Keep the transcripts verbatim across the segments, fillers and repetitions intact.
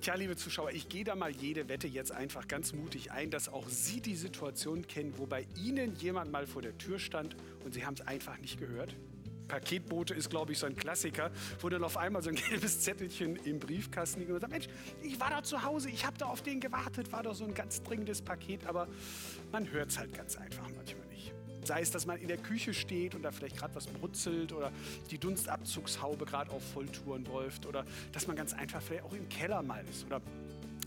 Tja, liebe Zuschauer, ich gehe da mal jede Wette jetzt einfach ganz mutig ein, dass auch Sie die Situation kennen, wo bei Ihnen jemand mal vor der Tür stand und Sie haben es einfach nicht gehört. Paketbote ist, glaube ich, so ein Klassiker, wo dann auf einmal so ein gelbes Zettelchen im Briefkasten liegt und sagt, Mensch, ich war da zu Hause, ich habe da auf den gewartet, war doch so ein ganz dringendes Paket, aber man hört es halt ganz einfach manchmal nicht. Sei es, dass man in der Küche steht und da vielleicht gerade was brutzelt oder die Dunstabzugshaube gerade auf Volltouren läuft oder dass man ganz einfach vielleicht auch im Keller mal ist oder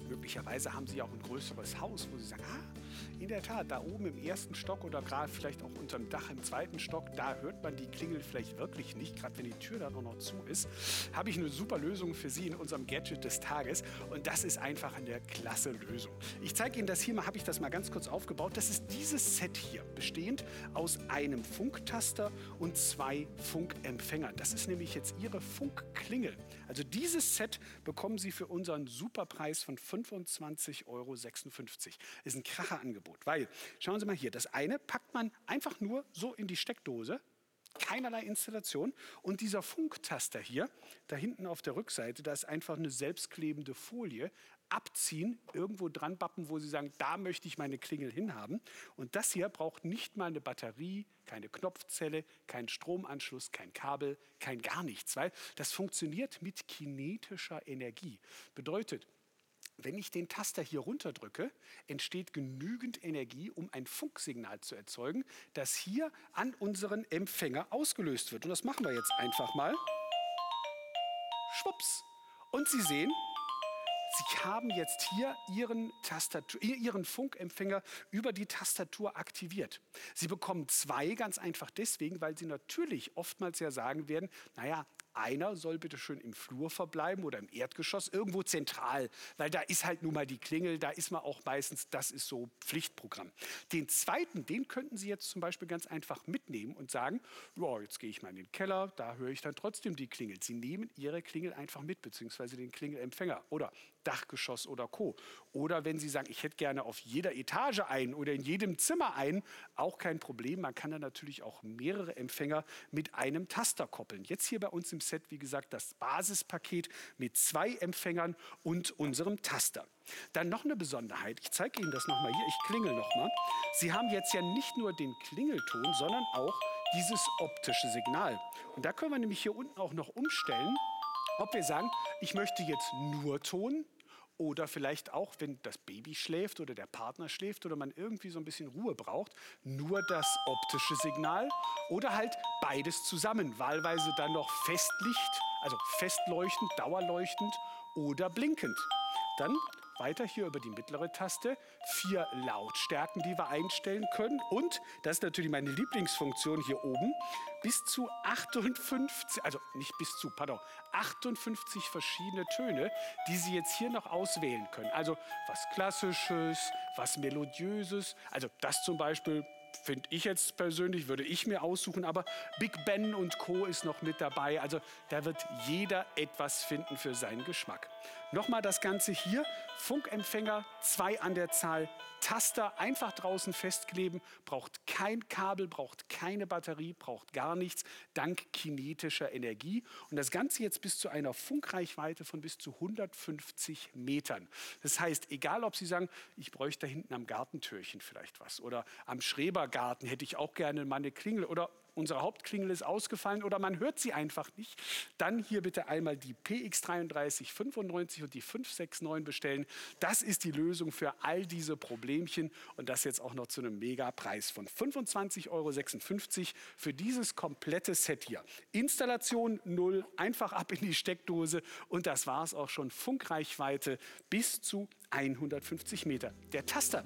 möglicherweise haben Sie ja auch ein größeres Haus, wo Sie sagen, ah, in der Tat, da oben im ersten Stock oder gerade vielleicht auch unterm Dach im zweiten Stock, da hört man die Klingel vielleicht wirklich nicht, gerade wenn die Tür dann auch noch zu ist, habe ich eine super Lösung für Sie in unserem Gadget des Tages und das ist einfach eine klasse Lösung. Ich zeige Ihnen das hier mal, habe ich das mal ganz kurz aufgebaut. Das ist dieses Set hier, bestehend aus einem Funktaster und zwei Funkempfängern. Das ist nämlich jetzt Ihre Funkklingel. Also dieses Set bekommen Sie für unseren Superpreis von fünfundzwanzig Euro sechsundfünfzig. Ist ein Kracherangebot, weil, schauen Sie mal hier, das eine packt man einfach nur so in die Steckdose, keinerlei Installation und dieser Funktaster hier, da hinten auf der Rückseite, da ist einfach eine selbstklebende Folie, abziehen, irgendwo dran bappen, wo Sie sagen, da möchte ich meine Klingel hinhaben und das hier braucht nicht mal eine Batterie, keine Knopfzelle, keinen Stromanschluss, kein Kabel, kein gar nichts, weil das funktioniert mit kinetischer Energie. Bedeutet, wenn ich den Taster hier runterdrücke, entsteht genügend Energie, um ein Funksignal zu erzeugen, das hier an unseren Empfänger ausgelöst wird. Und das machen wir jetzt einfach mal. Schwupps. Und Sie sehen, Sie haben jetzt hier Ihren, Tastatur, Ihren Funkempfänger über die Tastatur aktiviert. Sie bekommen zwei ganz einfach deswegen, weil Sie natürlich oftmals ja sagen werden, naja, einer soll bitte schön im Flur verbleiben oder im Erdgeschoss, irgendwo zentral, weil da ist halt nun mal die Klingel, da ist man auch meistens, das ist so Pflichtprogramm. Den zweiten, den könnten Sie jetzt zum Beispiel ganz einfach mitnehmen und sagen, ja, jetzt gehe ich mal in den Keller, da höre ich dann trotzdem die Klingel. Sie nehmen Ihre Klingel einfach mit, beziehungsweise den Klingelempfänger oder Dachgeschoss oder Co. Oder wenn Sie sagen, ich hätte gerne auf jeder Etage einen oder in jedem Zimmer einen, auch kein Problem, man kann da natürlich auch mehrere Empfänger mit einem Taster koppeln. Jetzt hier bei uns im Set, wie gesagt, das Basispaket mit zwei Empfängern und unserem Taster. Dann noch eine Besonderheit, ich zeige Ihnen das nochmal hier, ich klingel nochmal. Sie haben jetzt ja nicht nur den Klingelton, sondern auch dieses optische Signal. Und da können wir nämlich hier unten auch noch umstellen, ob wir sagen, ich möchte jetzt nur Ton oder vielleicht auch, wenn das Baby schläft oder der Partner schläft oder man irgendwie so ein bisschen Ruhe braucht, nur das optische Signal oder halt beides zusammen, wahlweise dann noch Festlicht, also festleuchtend, dauerleuchtend oder blinkend. Dann weiter hier über die mittlere Taste, vier Lautstärken, die wir einstellen können und, das ist natürlich meine Lieblingsfunktion hier oben, bis zu achtundfünfzig, also nicht bis zu, pardon, achtundfünfzig verschiedene Töne, die Sie jetzt hier noch auswählen können. Also was Klassisches, was Melodiöses, also das zum Beispiel, finde ich jetzt persönlich, würde ich mir aussuchen, aber Big Ben und Co. ist noch mit dabei. Also da wird jeder etwas finden für seinen Geschmack. Nochmal das Ganze hier, Funkempfänger, zwei an der Zahl, Taster einfach draußen festkleben, braucht kein Kabel, braucht keine Batterie, braucht gar nichts, dank kinetischer Energie. Und das Ganze jetzt bis zu einer Funkreichweite von bis zu hundertfünfzig Metern. Das heißt, egal ob Sie sagen, ich bräuchte da hinten am Gartentürchen vielleicht was oder am Schrebergarten hätte ich auch gerne mal eine Klingel oder unsere Hauptklingel ist ausgefallen oder man hört sie einfach nicht, dann hier bitte einmal die P X drei drei neun fünf und die fünf sechs neun bestellen. Das ist die Lösung für all diese Problemchen und das jetzt auch noch zu einem Mega-Preis von fünfundzwanzig Euro sechsundfünfzig für dieses komplette Set hier. Installation null, einfach ab in die Steckdose und das war es auch schon. Funkreichweite bis zu hundertfünfzig Meter. Der Taster.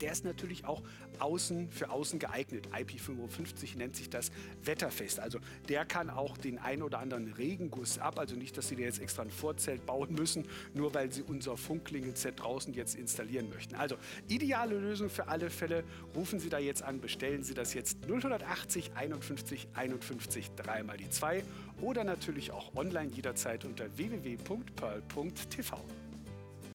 Der ist natürlich auch außen für außen geeignet. I P fünfundfünfzig nennt sich das wetterfest. Also der kann auch den ein oder anderen Regenguss ab. Also nicht, dass Sie da jetzt extra ein Vorzelt bauen müssen, nur weil Sie unser Funkklingelset draußen jetzt installieren möchten. Also ideale Lösung für alle Fälle. Rufen Sie da jetzt an, bestellen Sie das jetzt null acht null einundfünfzig einundfünfzig drei mal die zwei oder natürlich auch online jederzeit unter w w w punkt pearl punkt t v.